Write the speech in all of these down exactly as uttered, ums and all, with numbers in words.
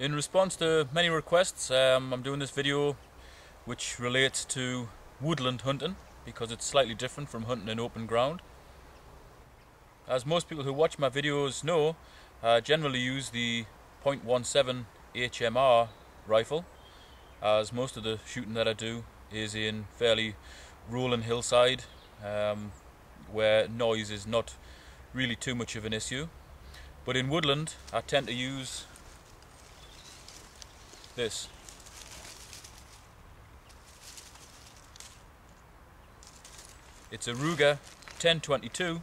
In response to many requests, um, I'm doing this video which relates to woodland hunting, because it's slightly different from hunting in open ground. As most people who watch my videos know, I generally use the point one seven H M R rifle, as most of the shooting that I do is in fairly rolling hillside, um, where noise is not really too much of an issue. But in woodland I tend to use this. It's a Ruger ten twenty-two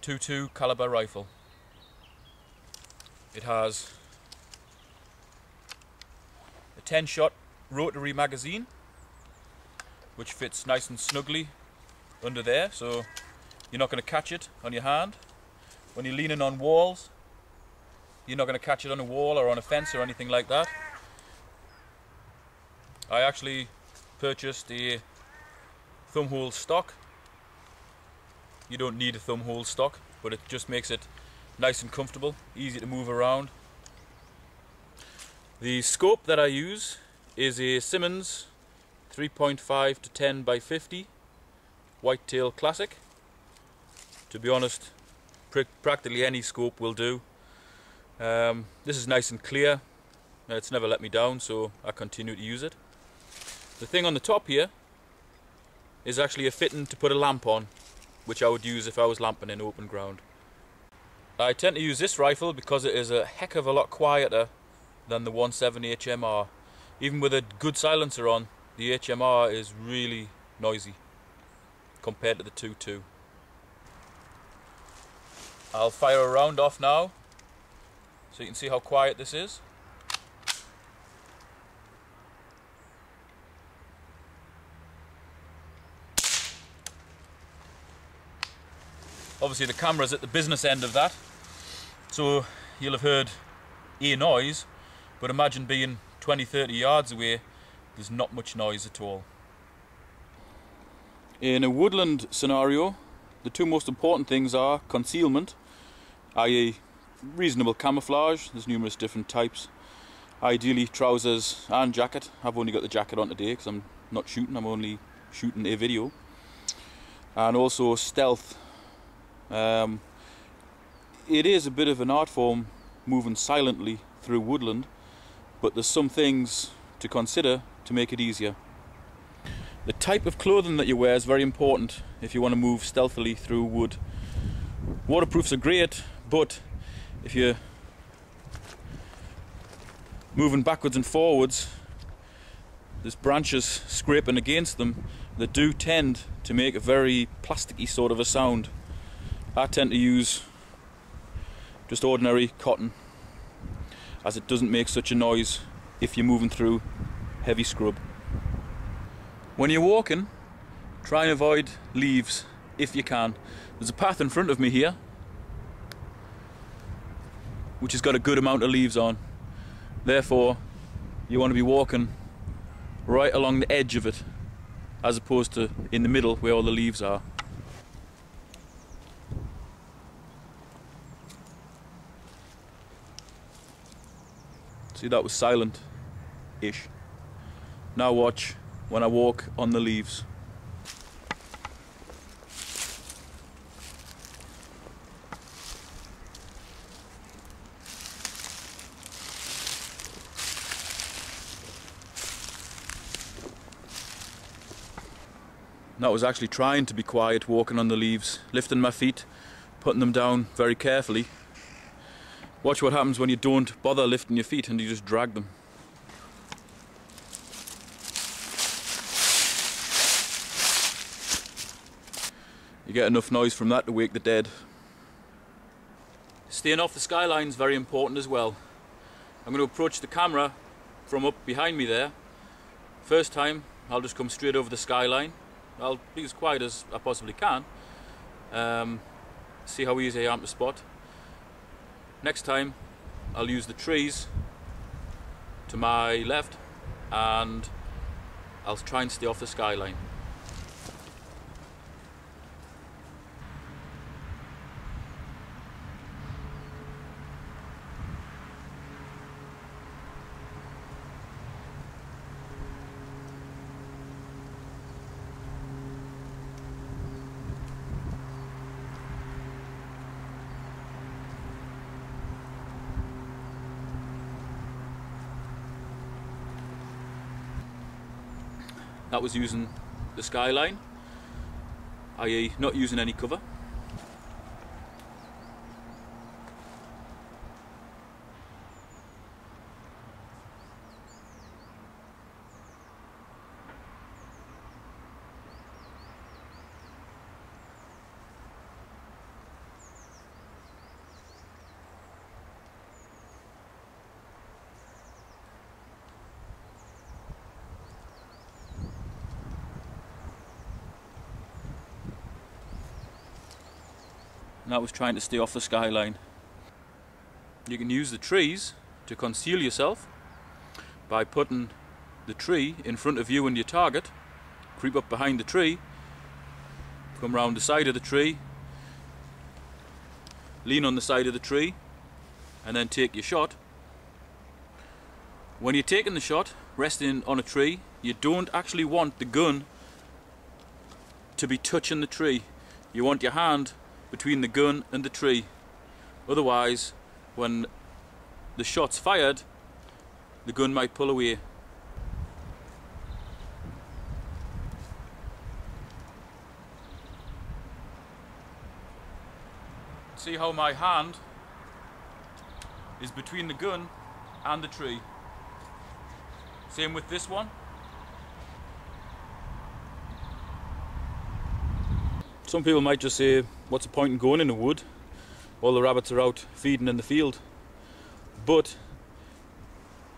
.twenty-two caliber rifle. It has a ten shot rotary magazine which fits nice and snugly under there, so you're not going to catch it on your hand. When you're leaning on walls, you're not going to catch it on a wall or on a fence or anything like that. I actually purchased a thumbhole stock. You don't need a thumbhole stock, but it just makes it nice and comfortable, easy to move around. The scope that I use is a Simmons three point five to ten by fifty Whitetail Classic. To be honest, pr practically any scope will do. Um, this is nice and clear, it's never let me down, so I continue to use it. The thing on the top here is actually a fitting to put a lamp on, which I would use if I was lamping in open ground. I tend to use this rifle because it is a heck of a lot quieter than the point one seven H M R. Even with a good silencer on, the H M R is really noisy compared to the .twenty-two. I'll fire a round off now so you can see how quiet this is. Obviously the camera's at the business end of that, so you'll have heard a noise, but imagine being twenty to thirty yards away, there's not much noise at all. In a woodland scenario, the two most important things are concealment, that is reasonable camouflage, there's numerous different types, ideally trousers and jacket. I've only got the jacket on today because I'm not shooting, I'm only shooting a video. And also stealth. Um, it is a bit of an art form moving silently through woodland, but there's some things to consider to make it easier. The type of clothing that you wear is very important if you want to move stealthily through wood. Waterproofs are great, but if you're moving backwards and forwards, there's branches scraping against them that do tend to make a very plasticky sort of a sound. I tend to use just ordinary cotton, as it doesn't make such a noise if you're moving through heavy scrub. When you're walking, try and avoid leaves if you can. There's a path in front of me here which has got a good amount of leaves on, therefore you want to be walking right along the edge of it as opposed to in the middle where all the leaves are. See, that was silent-ish. Now watch when I walk on the leaves. And I was actually trying to be quiet walking on the leaves, lifting my feet, putting them down very carefully. Watch what happens when you don't bother lifting your feet and you just drag them. You get enough noise from that to wake the dead. Staying off the skyline is very important as well. I'm going to approach the camera from up behind me there. First time I'll just come straight over the skyline. I'll be as quiet as I possibly can. Um, see how easy I am to spot. Next time I'll use the trees to my left and I'll try and stay off the skyline. That was using the skyline, that is not using any cover. And that was trying to stay off the skyline. You can use the trees to conceal yourself by putting the tree in front of you and your target, creep up behind the tree, come round the side of the tree, lean on the side of the tree, and then take your shot. When you're taking the shot, resting on a tree, you don't actually want the gun to be touching the tree. You want your hand between the gun and the tree. Otherwise, when the shot's fired, the gun might pull away. See how my hand is between the gun and the tree. Same with this one. Some people might just say, what's the point in going in the wood? All the rabbits are out feeding in the field. But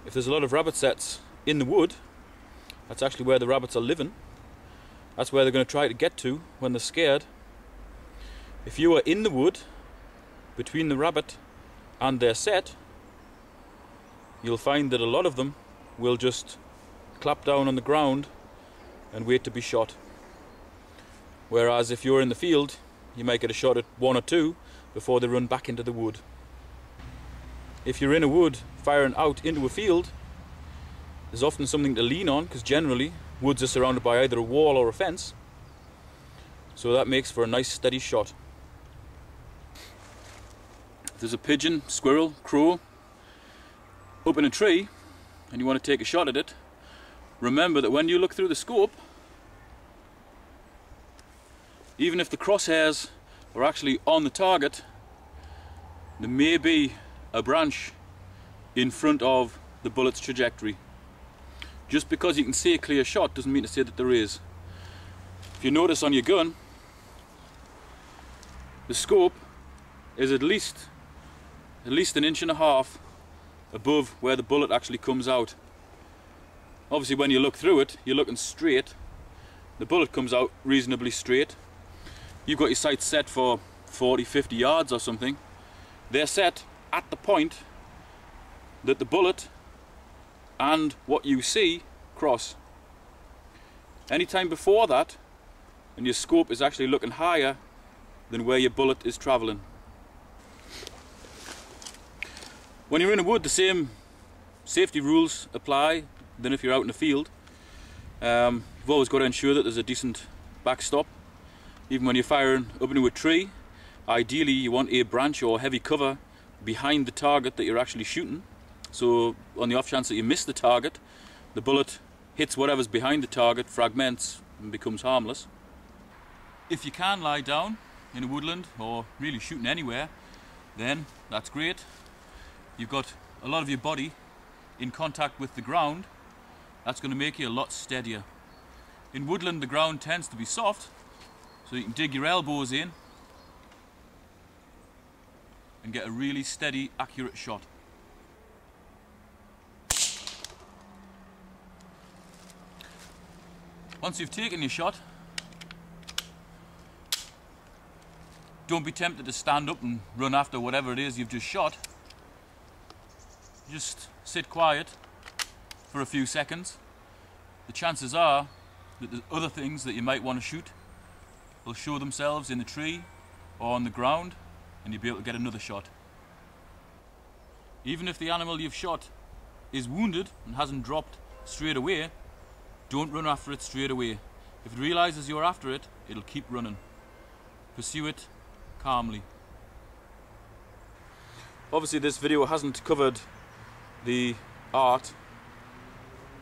if there's a lot of rabbit sets in the wood, that's actually where the rabbits are living. That's where they're going to try to get to when they're scared. If you are in the wood, between the rabbit and their set, you'll find that a lot of them will just clap down on the ground and wait to be shot. Whereas if you're in the field, you might get a shot at one or two before they run back into the wood. If you're in a wood firing out into a field, there's often something to lean on, because generally woods are surrounded by either a wall or a fence, so that makes for a nice steady shot. If there's a pigeon, squirrel, crow up in a tree and you want to take a shot at it, remember that when you look through the scope, even if the crosshairs are actually on the target, there may be a branch in front of the bullet's trajectory. Just because you can see a clear shot doesn't mean to say that there is. If you notice on your gun, the scope is at least at least an inch and a half above where the bullet actually comes out. Obviously when you look through it, you're looking straight. The bullet comes out reasonably straight. You've got your sights set for forty, fifty yards or something. They're set at the point that the bullet and what you see cross. Anytime before that, and your scope is actually looking higher than where your bullet is traveling. When you're in a wood, the same safety rules apply than if you're out in the field. Um, you've always got to ensure that there's a decent backstop. Even when you're firing up into a tree, ideally you want a branch or heavy cover behind the target that you're actually shooting. So on the off chance that you miss the target, the bullet hits whatever's behind the target, fragments and becomes harmless. If you can lie down in a woodland or really shooting anywhere, then that's great. You've got a lot of your body in contact with the ground. That's going to make you a lot steadier. In woodland the ground tends to be soft, so you can dig your elbows in and get a really steady, accurate shot. Once you've taken your shot, don't be tempted to stand up and run after whatever it is you've just shot. Just sit quiet for a few seconds. The chances are that there's other things that you might want to shoot will show themselves in the tree or on the ground, and you'll be able to get another shot. Even if the animal you've shot is wounded and hasn't dropped straight away, don't run after it straight away. If it realizes you're after it, it'll keep running. Pursue it calmly. Obviously this video hasn't covered the art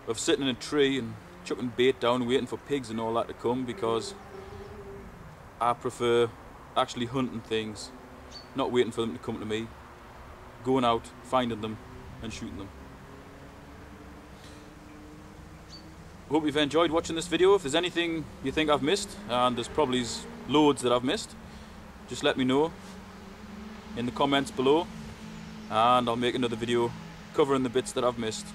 of sitting in a tree and chucking bait down, waiting for pigs and all that to come, because I prefer actually hunting things, not waiting for them to come to me, going out, finding them and shooting them. Hope you've enjoyed watching this video. If there's anything you think I've missed, and there's probably loads that I've missed, just let me know in the comments below, and I'll make another video covering the bits that I've missed.